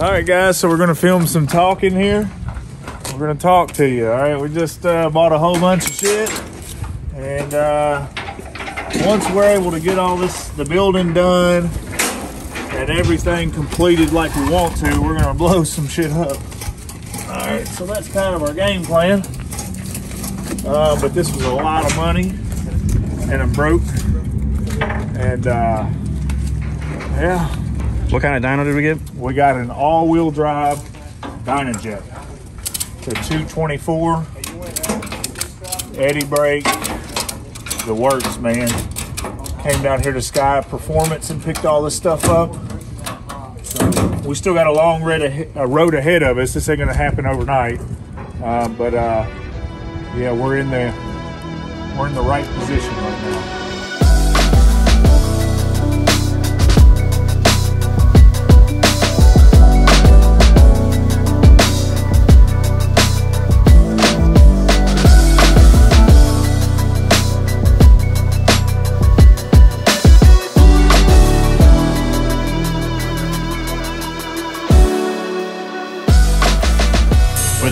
All right, guys, so we're gonna film some talking here. We're gonna talk to you, all right? We just bought a whole bunch of shit, and once we're able to get all this, the building done, and everything completed like we want to, we're gonna blow some shit up. All right, so that's kind of our game plan. But this was a lot of money, and I'm broke, and yeah. What kind of dyno did we get? We got an all-wheel drive dyno jet. It's a 224, eddy brake, the works, man. Came down here to Sky Performance and picked all this stuff up. We still got a long road ahead of us. This ain't gonna happen overnight, but yeah, we're in the right position right now.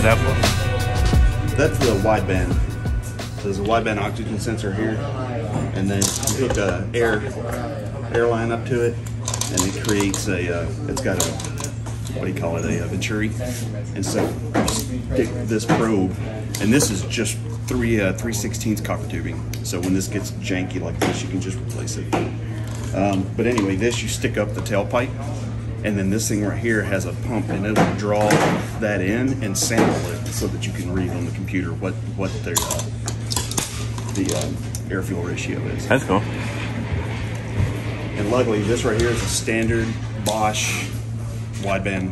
That one? That's the wideband. So there's a wideband oxygen sensor here, and then you hook an air line up to it, and it creates a. It's got a, what do you call it? A venturi. And so you stick this probe, and this is just 3/16 copper tubing. So when this gets janky like this, you can just replace it. But anyway, this you stick up the tailpipe. And then this thing right here has a pump, and it'll draw that in and sample it so that you can read on the computer what the air fuel ratio is. That's cool. And luckily, this right here is a standard Bosch wideband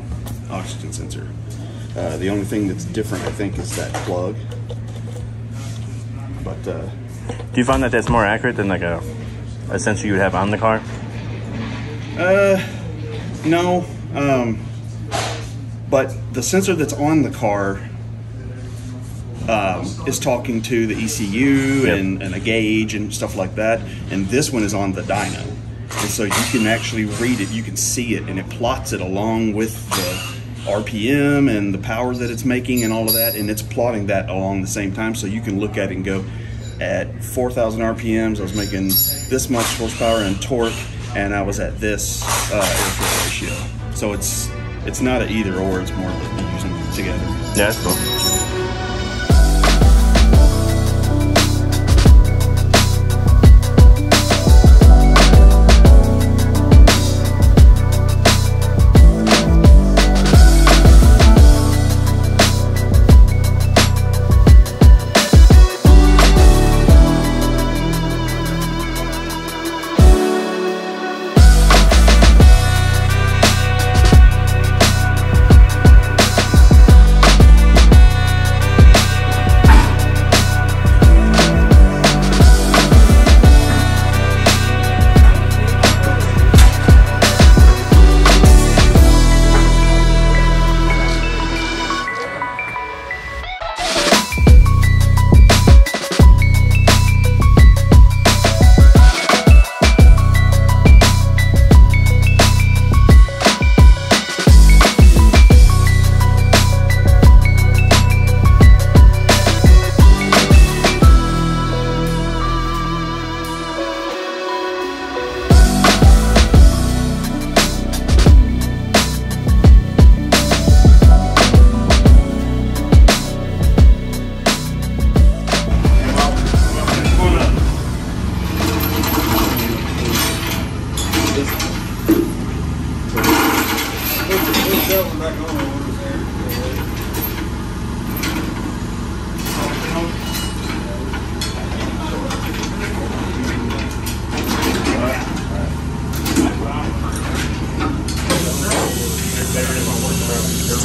oxygen sensor. The only thing that's different, I think, is that plug. But do you find that that's more accurate than like a sensor you would have on the car? No, but the sensor that's on the car is talking to the ECU, yep, and a gauge and stuff like that, and this one is on the dyno, and so you can actually read it, you can see it, and it plots it along with the RPM and the power that it's making and all of that, and it's plotting that along the same time, so you can look at it and go, at 4,000 RPMs I was making this much horsepower and torque, and I was at this air fuel ratio. So it's not an either or, it's more like using them together. Yeah, that's cool.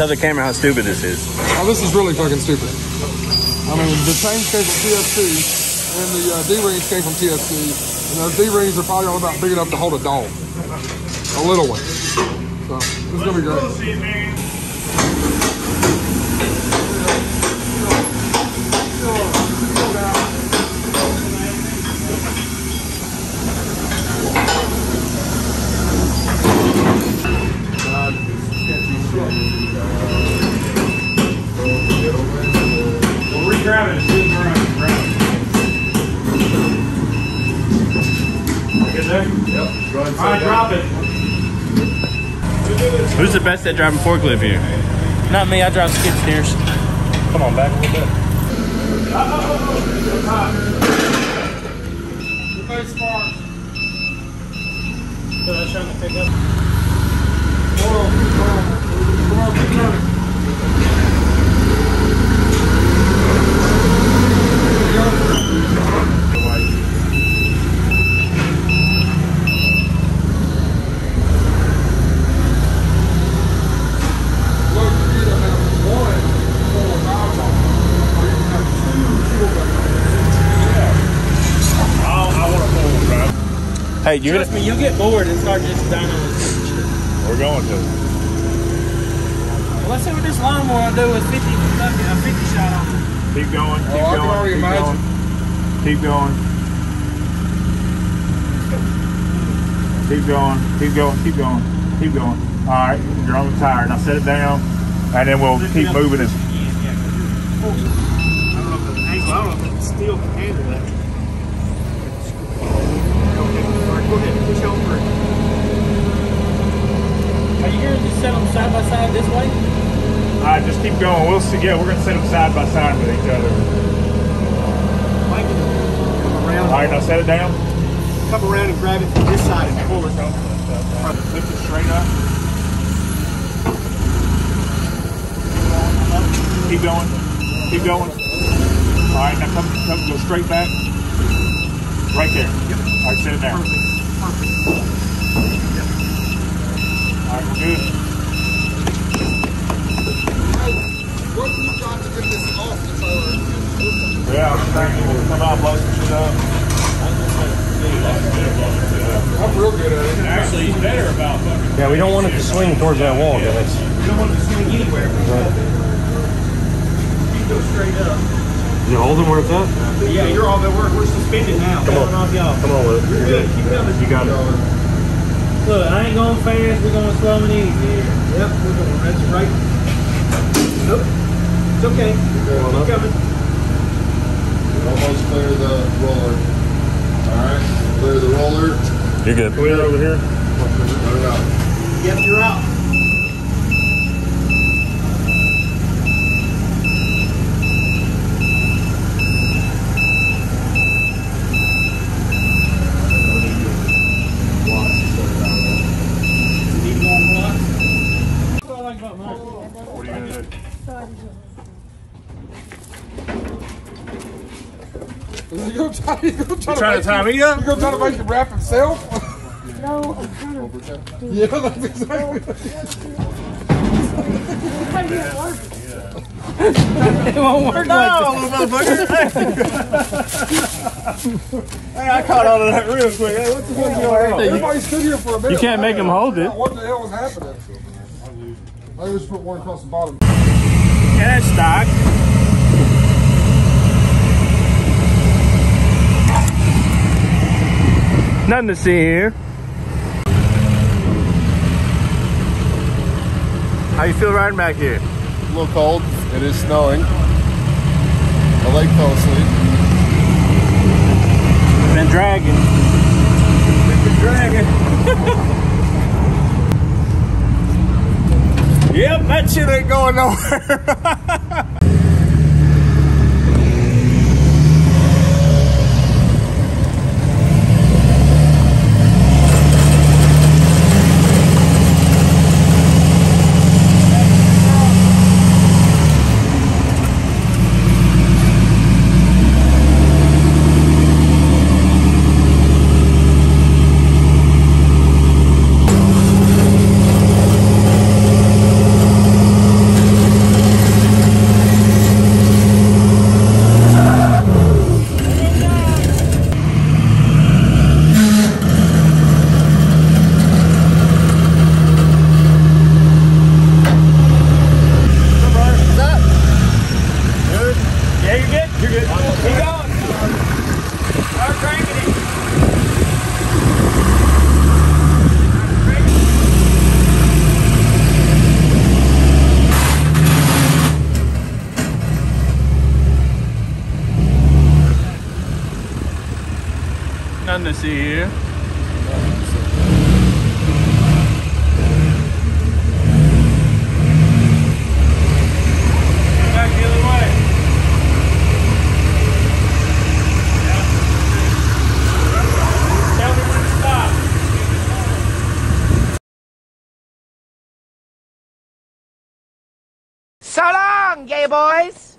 Tell the camera how stupid this is. Oh, this is really fucking stupid. I mean, the chains came from TFC, and the D-rings came from TFC, and those D-rings are probably all about big enough to hold a dog. A little one. So, this is going to be great. just grab it as soon as we're on the ground. Good there? Yep. All right, drop it. Who's the best at driving forklift here? Not me, I drive skid steers. Come on, back a little bit. Oh, hot. The first spark. So that's trying to pick up. Hey, trust me, you'll get bored and start just dynoing. We're going to. Well, let's see what this lawnmower will do with 50 shot on it. Keep going, keep going, keep going, keep going, keep going, keep going, keep going, keep going. All right, you're on the tire. Now set it down, and then we'll keep moving it. I don't know if the angle, I don't know if the steel can handle that. Go ahead, push over. Are you going to just set them side by side this way? Just keep going. We'll see. Yeah, we're going to set them side by side with each other. Come around. All right, now set it down. Come around and grab it from this side and pull it over. Lift it straight up. Keep going. Keep going. All right, now come go straight back. Right there. Yep. All right, set it down. Perfect. Perfect. Yep. All right, we're good. What do you got to get this off the tire? Yeah, I'm thankful to come out, loosen it up. I'm real good at it. Actually, he's better about fucking. Yeah, we don't want it to swing towards that wall, guys. We don't want it to swing anywhere. Right. You go straight up. You holding where it's at? Yeah, you're all at work. We're suspended now. Come on, come on, Luke. You're good. Keep coming. You got it. Look, I ain't going fast. We're going slow and easy. Yep, we're going. That's right. Nope. It's okay. Keep coming. We're almost clear the roller. All right. Clear the roller. You're good. Clear over here. You're out. Yep, you're out. You're trying to tie me up? You're trying to make him wrap himself? No, I'm trying to. Yeah, that's exactly it. It won't work. No, motherfucker. Hey, I caught all of that real quick. Hey, what the fuck is going on? Everybody stood here for a minute. You can't make him hold it. What the hell was happening? I just put one across the bottom. Yeah, that's stock. Nothing to see here. How you feel riding back here? A little cold. It is snowing. My leg fell asleep. Been dragging. Yep, that shit ain't going nowhere. see here. So long, gay boys!